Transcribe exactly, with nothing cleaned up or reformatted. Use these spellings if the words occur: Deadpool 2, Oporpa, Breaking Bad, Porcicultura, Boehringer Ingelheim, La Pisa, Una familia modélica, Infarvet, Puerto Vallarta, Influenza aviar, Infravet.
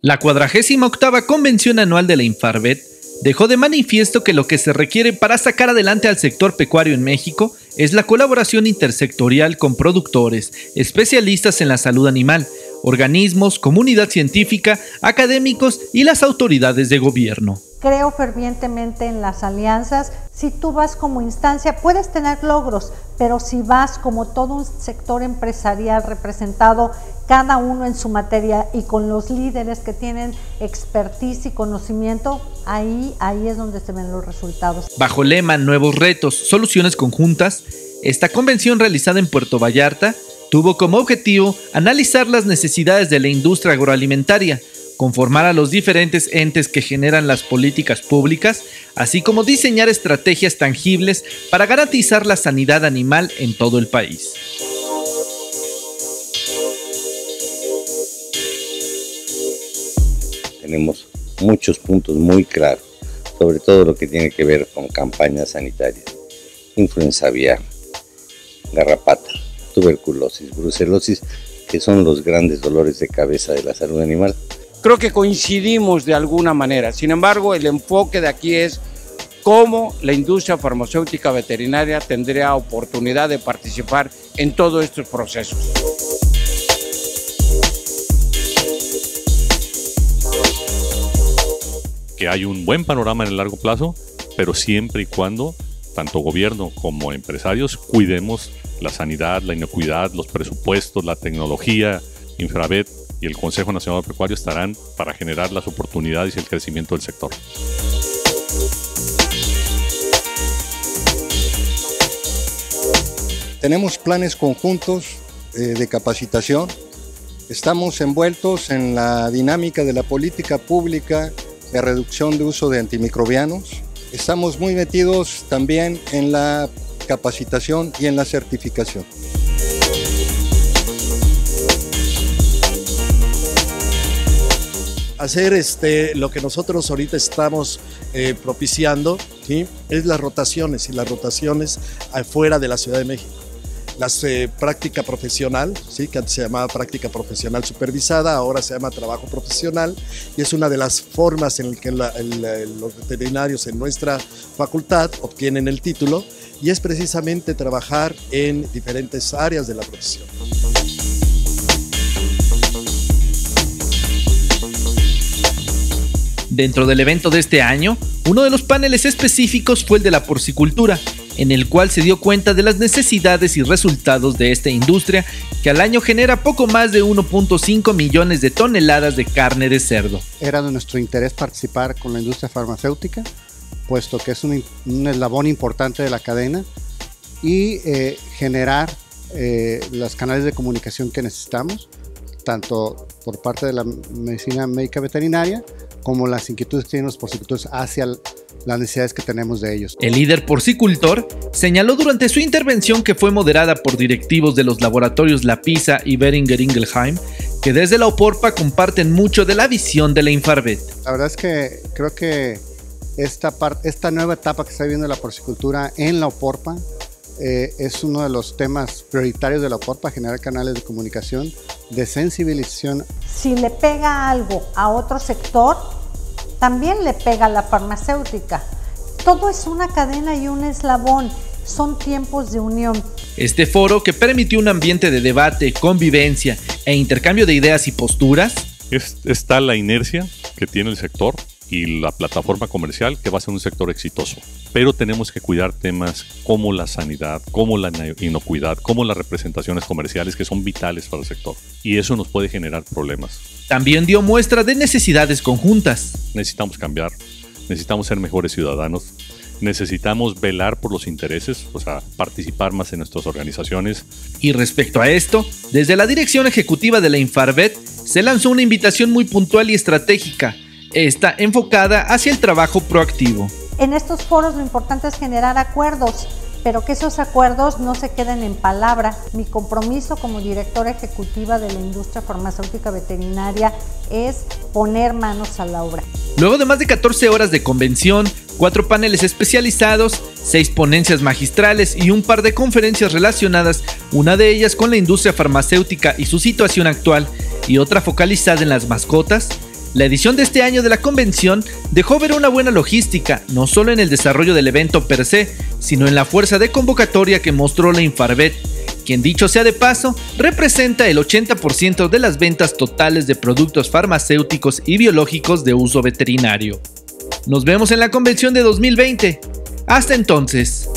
La cuadragésima octava Convención Anual de la Infarvet dejó de manifiesto que lo que se requiere para sacar adelante al sector pecuario en México es la colaboración intersectorial con productores, especialistas en la salud animal, organismos, comunidad científica, académicos y las autoridades de gobierno. Creo fervientemente en las alianzas. Si tú vas como instancia, puedes tener logros, pero si vas como todo un sector empresarial representado, cada uno en su materia y con los líderes que tienen expertise y conocimiento, ahí, ahí es donde se ven los resultados. Bajo el lema Nuevos Retos, Soluciones Conjuntas, esta convención realizada en Puerto Vallarta tuvo como objetivo analizar las necesidades de la industria agroalimentaria, conformar a los diferentes entes que generan las políticas públicas, así como diseñar estrategias tangibles para garantizar la sanidad animal en todo el país. Tenemos muchos puntos muy claros, sobre todo lo que tiene que ver con campañas sanitarias, influenza aviar, garrapata, tuberculosis, brucelosis, que son los grandes dolores de cabeza de la salud animal. Creo que coincidimos de alguna manera, sin embargo el enfoque de aquí es cómo la industria farmacéutica veterinaria tendría oportunidad de participar en todos estos procesos. Que hay un buen panorama en el largo plazo, pero siempre y cuando tanto gobierno como empresarios cuidemos la sanidad, la inocuidad, los presupuestos, la tecnología, Infravet y el Consejo Nacional Pecuario estarán para generar las oportunidades y el crecimiento del sector. Tenemos planes conjuntos eh, de capacitación. Estamos envueltos en la dinámica de la política pública de reducción de uso de antimicrobianos. Estamos muy metidos también en la capacitación y en la certificación. Hacer este, lo que nosotros ahorita estamos eh, propiciando, ¿sí? Es las rotaciones y las rotaciones afuera de la Ciudad de México. Las eh, práctica profesional, ¿sí? Que antes se llamaba práctica profesional supervisada, ahora se llama trabajo profesional y es una de las formas en las que la, la, los veterinarios en nuestra facultad obtienen el título y es precisamente trabajar en diferentes áreas de la profesión. Dentro del evento de este año, uno de los paneles específicos fue el de la porcicultura, en el cual se dio cuenta de las necesidades y resultados de esta industria, que al año genera poco más de uno punto cinco millones de toneladas de carne de cerdo. Era de nuestro interés participar con la industria farmacéutica, puesto que es un, un eslabón importante de la cadena, y eh, generar eh, los canales de comunicación que necesitamos, tanto por parte de la medicina médica veterinaria, como las inquietudes que tienen los porcicultores hacia las necesidades que tenemos de ellos. El líder porcicultor señaló durante su intervención que fue moderada por directivos de los laboratorios La Pisa y Boehringer Ingelheim, que desde la Oporpa comparten mucho de la visión de la Infarvet. La verdad es que creo que esta, parte, esta nueva etapa que está viviendo la porcicultura en la Oporpa eh, es uno de los temas prioritarios de la Oporpa, generar canales de comunicación, de sensibilización. Si le pega algo a otro sector, también le pega a la farmacéutica. Todo es una cadena y un eslabón, son tiempos de unión. Este foro, que permitió un ambiente de debate, convivencia e intercambio de ideas y posturas. Es, está la inercia que tiene el sector y la plataforma comercial que va a ser un sector exitoso. Pero tenemos que cuidar temas como la sanidad, como la inocuidad, como las representaciones comerciales que son vitales para el sector. Y eso nos puede generar problemas. También dio muestra de necesidades conjuntas. Necesitamos cambiar, necesitamos ser mejores ciudadanos, necesitamos velar por los intereses, o sea, participar más en nuestras organizaciones. Y respecto a esto, desde la dirección ejecutiva de la Infarvet se lanzó una invitación muy puntual y estratégica, está enfocada hacia el trabajo proactivo. En estos foros lo importante es generar acuerdos, pero que esos acuerdos no se queden en palabra. Mi compromiso como directora ejecutiva de la industria farmacéutica veterinaria es poner manos a la obra. Luego de más de catorce horas de convención, cuatro paneles especializados, seis ponencias magistrales y un par de conferencias relacionadas, una de ellas con la industria farmacéutica y su situación actual y otra focalizada en las mascotas, La edición de este año de la convención dejó ver una buena logística, no solo en el desarrollo del evento per se, sino en la fuerza de convocatoria que mostró la Infarvet, quien dicho sea de paso, representa el ochenta por ciento de las ventas totales de productos farmacéuticos y biológicos de uso veterinario. Nos vemos en la convención de dos mil veinte. Hasta entonces.